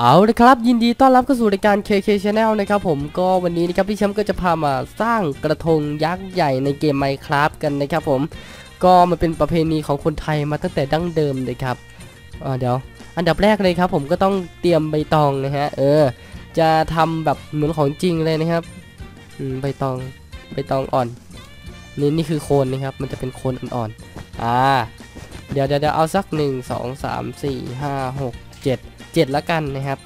เอาละครับยินดีต้อนรับเข้าสู่รายการ KK Channel นะครับผมก็วันนี้นะครับพี่แชมป์ก็จะพามาสร้างกระทงยักษ์ใหญ่ในเกม Minecraft กันนะครับผมก็มันเป็นประเพณีของคนไทยมาตั้งแต่ดั้งเดิมเลยครับเดี๋ยวอันดับแรกเลยครับผมก็ต้องเตรียมใบตองนะฮะจะทำแบบเหมือนของจริงเลยนะครับใบตองอ่อนนี่คือโคนนะครับมันจะเป็นโคนอ่อนๆเดี๋ยวเอาสัก1 2 3 4 5 6 7ละกันนะครับ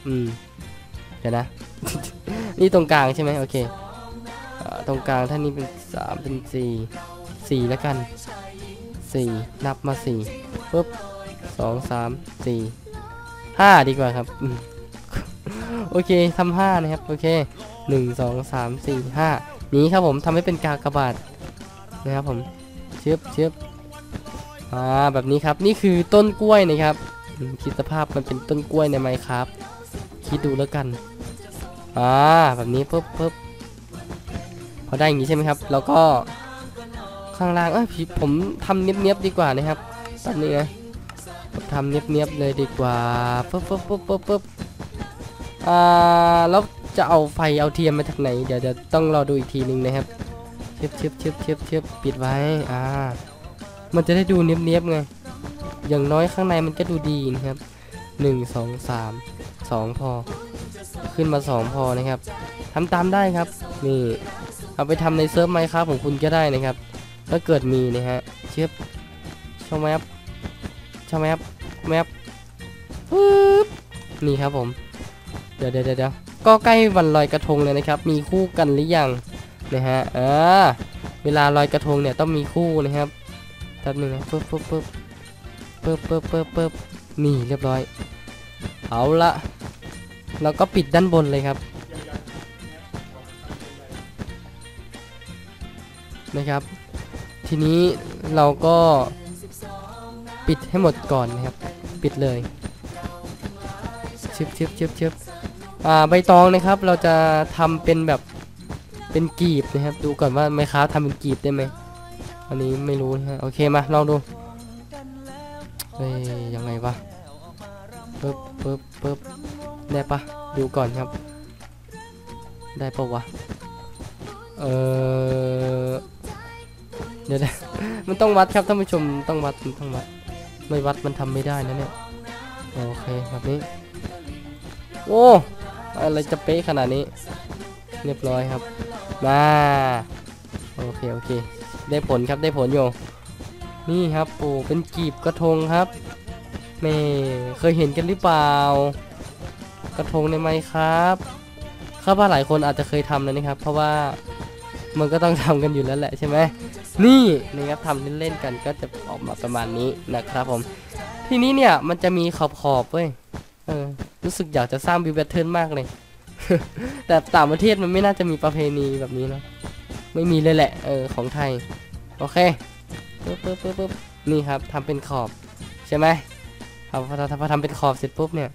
เดี๋ยวนะ นี่ตรงกลางใช่ไหมโอเคตรงกลางถ้านี่เป็น3เป็น4 4ละกัน4นับมา4ปุ๊บ2 3 4 5ดีกว่าครับโอเคทำ5นะครับโอเค1 2 3 4 5นี้ครับผมทำให้เป็นกากบาทนะครับผมเชือบแบบนี้ครับนี่คือต้นกล้วยนะครับคิดสภาพมันเป็นต้นกล้วยในMinecraftคิดดูแล้วกันแบบนี้ปุ๊บพอได้อย่างนี้ใช่ไหมครับแล้วก็ข้างล่างผมทำเนี้ยบๆดีกว่านะครับตอนนี้นะผมทำเนี้ยบๆเลยดีกว่าปุ๊บแล้วจะเอาไฟเอาเทียมมาจากไหนเดี๋ยวต้องรอดูอีกทีนึงนะครับเชือบปิดไว้มันจะได้ดูเนียบๆไงอย่างน้อยข้างในมันก็ดูดีนะครับ1 2 3 2พอขึ้นมา2พอนะครับทำตามได้ครับนี่เอาไปทำในเซิร์ฟMinecraftของคุณก็ได้นะครับถ้าเกิดมีนะฮะเชือบชอบแมปปึ๊บนี่ครับผมเดี๋ยวก็ใกล้วันลอยกระทงเลยนะครับมีคู่กันหรือยังนะฮะเวลาลอยกระทงเนี่ยต้องมีคู่นะครับแป๊บนึงนะปึ๊บนี่เรียบร้อยเอาละเราก็ปิดด้านบนเลยครับนะครับทีนี้เราก็ปิดให้หมดก่อนนะครับปิดเลยชิบใบตองนะครับเราจะทำเป็นแบบเป็นกีบนะครับดูก่อนว่าMinecraftทำเป็นกีบได้ไหมอันนี้ไม่รู้นะฮะโอเคมาลองดูยังไงวะปึ๊บได้ปะดูก่อนครับได้ปะวะเดี๋ยวมันต้องวัดครับท่านผู้ชมต้องวัดไม่วัดมันทำไม่ได้นะเนี่ยโอเคแบบนี้โอ้อะไรจะเป๊ะขนาดนี้เรียบร้อยครับมาโอเคได้ผลครับได้ผลโยนี่ครับโอ้เป็นกีบกระทงครับแม่เคยเห็นกันหรือเปล่ากระทงในMinecraftข้าว่าหลายคนอาจจะเคยทำแล้วนะครับเพราะว่ามันก็ต้องทำกันอยู่แล้วแหละใช่ไหมนี่นะครับทำเล่นๆกันก็จะออกมาประมาณนี้นะครับผมทีนี้เนี่ยมันจะมีขอบเว้ยรู้สึกอยากจะสร้างบิวแบทเทิลมากเลย แต่ต่างประเทศมันไม่น่าจะมีประเพณีแบบนี้นะไม่มีเลยแหละของไทยโอเคปุ๊บนี่ครับทำเป็นขอบใช่ไหมพอทำเป็นขอบเสร็จปุ๊บเนี่ย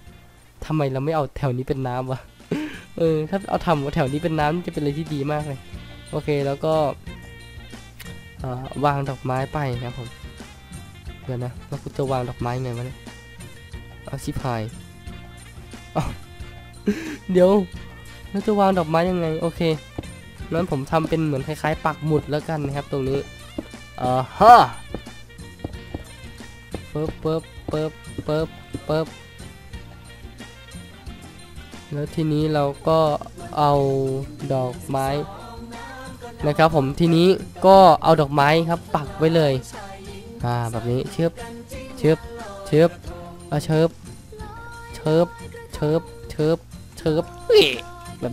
ทำไมเราไม่เอาแถวนี้เป็นน้ำวะถ้าเอาทำแถวนี้เป็นน้ำจะเป็นอะไรที่ดีมากเลยโอเคแล้วก็วางดอกไม้ไปนะผมเดี๋ยวนะเราจะวางดอกไม้ไงวะเนี่ยเอาชิบหายเดี๋ยวเราจะวางดอกไม้ยังไงโอเคงั้นผมทำเป็นเหมือนคล้ายๆปักหมุดแล้วกันนะครับตรงนี้ปึ๊บแล้วทีนี้เราก็เอาดอกไม้นะครับผมทีนี้ก็เอาดอกไม้ครับปักไว้เลยแบบนี้เชิบแบบ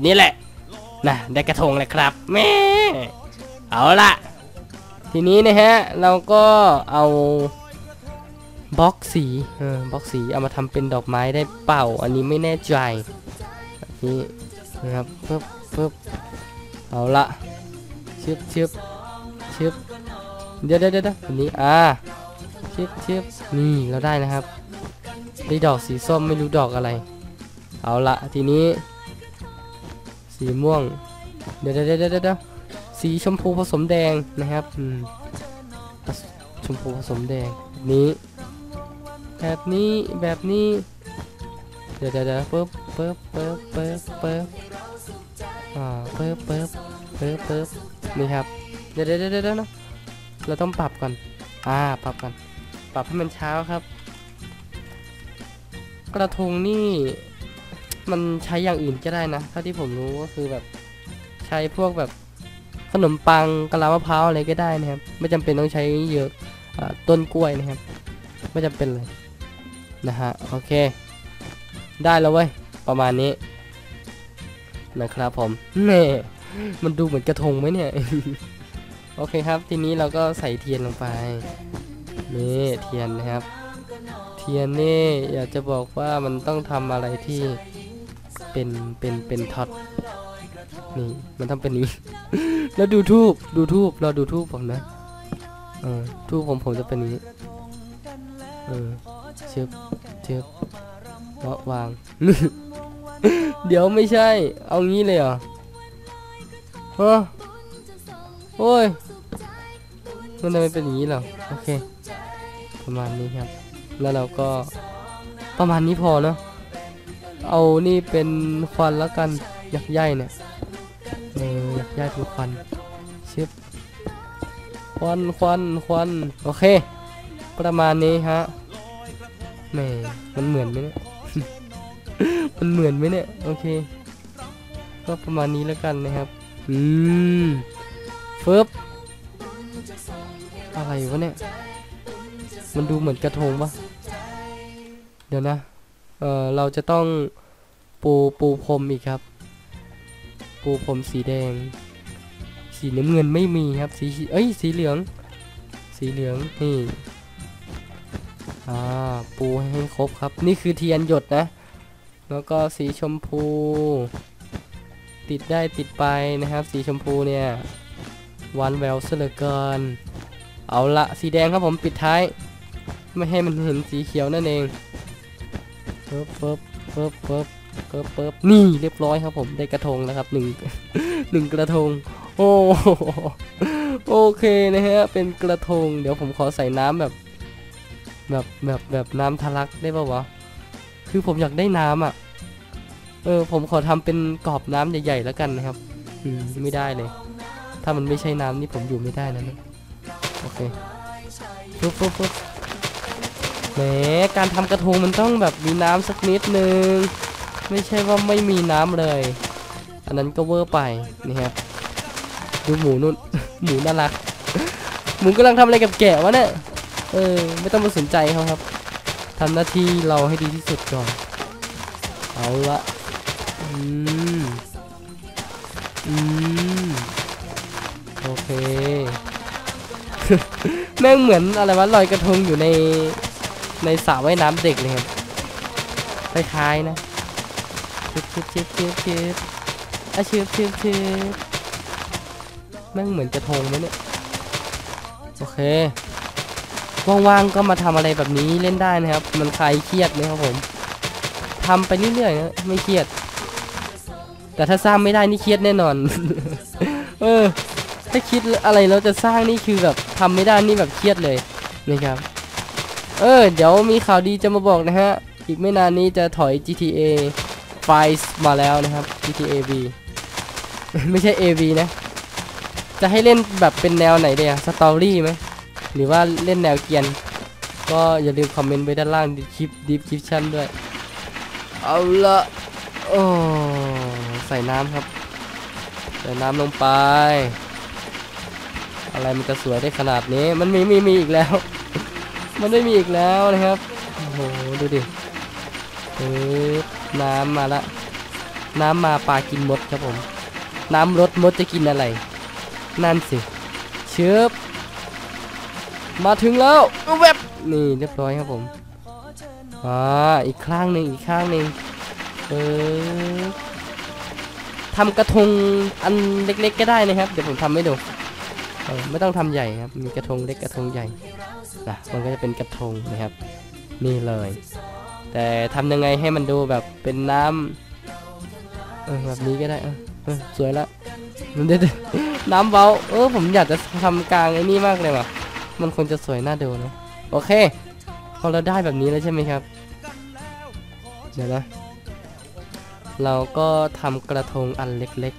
นี้แหละนะได้กระทงเลยครับแม่เอาละทีนี้นะฮะเราก็เอาบล็อกสีเอามาทำเป็นดอกไม้ได้เปล่าอันนี้ไม่แน่ใจแบบนี้นะครับปึ๊บเอาละชิบเดี๋ยวแบบนี้ชิบนี่เราได้นะครับได้ดอกสีส้มไม่รู้ดอกอะไรเอาละทีนี้สีม่วงเดี๋ยวสีชมพูผสมแดงนะครับชมพูผสมแดงนี้แบบนี้ เดี๋ยวปึ๊บปึ๊บนี่ครับเดี๋ยวนะเราต้องปรับก่อนปรับก่อนปรับให้มันเช้าครับกระทงนี่มันใช้อย่างอื่นก็ได้นะเท่าที่ผมรู้ก็คือแบบใช้พวกแบบขนมปังกะลามะพร้าวอะไรก็ได้นะครับไม่จำเป็นต้องใช้เยอะต้นกล้วยนะครับไม่จำเป็นเลยนะฮะโอเคได้แล้วเว้ยประมาณนี้นะครับผมนี่มันดูเหมือนกระทงไหมเนี่ย โอเคครับทีนี้เราก็ใส่เทียนลงไปนี่เทียนนะครับเทียนนี่อยากจะบอกว่ามันต้องทำอะไรที่เป็นท็อตนี่มันทำเป็นนี้ แล้วดูทูบเราดูทูบผมนะทูบผมจะเป็นนี้เชือบวาง เดี๋ยวไม่ใช่เอางี้เลยเหรอโอ้ยมันทำไมเป็นอย่างนี้เหรอโอเคประมาณนี้ครับแล้วเราก็ประมาณนี้พอเนาะเอานี่เป็นควันแล้วกันอยากใหญ่เนี่ยอยากใหญ่เป็นควันชิบควันโอเคประมาณนี้ฮะแหมมันเหมือนไหมเนี่ย มันเหมือนไหมเนี่ยโอเคก็ประมาณนี้แล้วกันนะครับฟึบอะไรวะเนี่ยมันดูเหมือนกระทงปะเดี๋ยวนะเราจะต้องปูพรมอีกครับปูพรมสีแดงสีน้ำเงินไม่มีครับสีเหลืองนี่ปูให้ครบครับนี่คือเทียนหยดนะแล้วก็สีชมพูติดได้ติดไปนะครับสีชมพูเนี่ยวันแววเสลเกินเอาละสีแดงครับผมปิดท้ายไม่ให้มันเห็นสีเขียวนั่นเองเปิบนี่เรียบร้อยครับผมได้กระทงแล้วครับหนึ่งกระทงโอเคนะฮะเป็นกระทงเดี๋ยวผมขอใส่น้ำแบบน้ำทะลักได้ป่าววะคือผมอยากได้น้ำอ่ะผมขอทำเป็นกรอบน้ำใหญ่ๆแล้วกันนะครับไม่ได้เลยถ้ามันไม่ใช่น้ำนี่ผมอยู่ไม่ได้นะเนี่ยโอเคปุ๊บแหมการทำกระทงมันต้องแบบมีน้ำสักนิดนึงไม่ใช่ว่าไม่มีน้ำเลยอันนั้นก็เวอร์ไปนี่ครับดูหมูนุ่น หมูน่ารัก หมูกำลังทำอะไรกับแกะวะเนี่ยไม่ต้องมาสนใจเขาครับทำหน้าที่เราให้ดีที่สุดก่อนเอาละโอเค แม่งเหมือนอะไรวะลอยกระทงอยู่ในสระว่ายน้ำเด็กเลยครับคล้ายๆนะชิบแม่งเหมือนกระทงไหมเนี่ยโอเคว่างๆก็มาทำอะไรแบบนี้เล่นได้นะครับมันคลายเครียดเลยครับผมทำไปเรื่อยๆนะไม่เครียดแต่ถ้าสร้างไม่ได้นี่เครียดแน่นอน ถ้าคิดอะไรเราจะสร้างนี่คือแบบทำไม่ได้นี่แบบเครียดเลยนะครับเดี๋ยวมีข่าวดีจะมาบอกนะฮะอีกไม่นานนี้จะถอย GTA 5 มาแล้วนะครับ GTAV ไม่ใช่ AV นะจะให้เล่นแบบเป็นแนวไหนดีอะสตอรี่ไหมหรือว่าเล่นแนวเกียนก็อย่าลืมคอมเมนต์ไว้ด้านล่างดีคลิปชั่นด้วยเอาละโอ้ใส่น้ำครับใส่น้ำลงไปอะไรมันจะสวยได้ขนาดนี้มันมีอีกแล้ว มันไม่มีอีกแล้วนะครับโอ้โหดูดิน้ำมาละน้ำมาปลากินมดครับผมน้ำรดมดจะกินอะไรนั่นสิเชือบมาถึงแล้วแวบนี่เรียบร้อยครับผมอีกข้างหนึ่งทำกระทงอันเล็กๆก็ได้นะครับเดี๋ยวผมทำให้ดูไม่ต้องทำใหญ่ครับมีกระทงเล็กกระทงใหญ่นะมันก็จะเป็นกระทงนะครับนี่เลยแต่ทำยังไงให้มันดูแบบเป็นน้ำแบบนี้ก็ได้สวยละมันได้น้ำเบาผมอยากจะทำกลางไอ้นี่มากเลยว่ะมันควรจะสวยน่าดูนะโอเคพอเราได้แบบนี้แล้วใช่ไหมครับเดี๋ยวนะ เราก็ทำกระทงอันเล็ก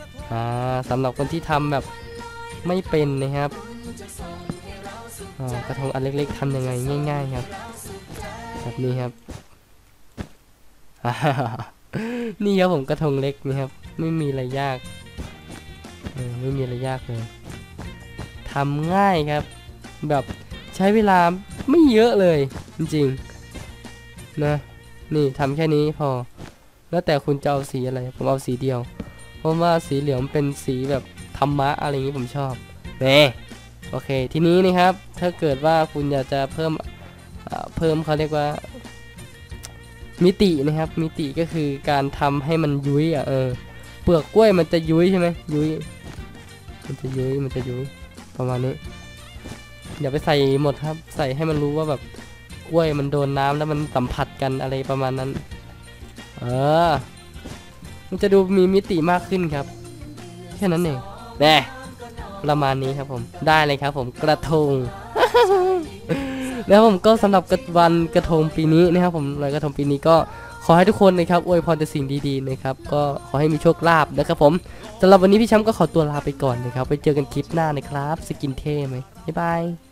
ๆสำหรับคนที่ทำแบบไม่เป็นนะครับกระทงอันเล็กๆทำยังไงง่ายๆครับแบบนี้ครับนี่ครับผมกระทงเล็กนะครับไม่มีอะไรยากไม่มีอะไรยากเลยทำง่ายครับแบบใช้เวลาไม่เยอะเลยจริงๆนะนี่ทำแค่นี้พอแล้วแต่คุณจะเอาสีอะไรผมเอาสีเดียวเพราะว่าสีเหลืองเป็นสีแบบธรรมะอะไรอย่างนี้ผมชอบนี่โอเคทีนี้นะครับถ้าเกิดว่าคุณอยากจะเพิ่มเขาเรียกว่ามิตินะครับมิติก็คือการทำให้มันยุ้ยเปลือกกล้วยมันจะยุ้ยใช่ไหมยุ้ยมันจะยุ้ยประมาณนี้อย่าไปใส่หมดครับใส่ให้มันรู้ว่าแบบกล้วยมันโดนน้ำแล้วมันสัมผัสกันอะไรประมาณนั้นมันจะดูมีมิติมากขึ้นครับแค่นั้นเองแน่ประมาณนี้ครับผมได้เลยครับผมกระทง แล้วผมก็สำหรับวันกระทงปีนี้นะครับผมลอยกระทงปีนี้ก็ขอให้ทุกคนนะครับอวยพรแต่สิ่งดีๆนะครับก็ขอให้มีโชคลาภนะครับผมสำหรับวันนี้พี่แชมป์ก็ขอตัวลาไปก่อนนะครับไปเจอกันคลิปหน้านะครับสกินเท่ไหมบ๊ายบาย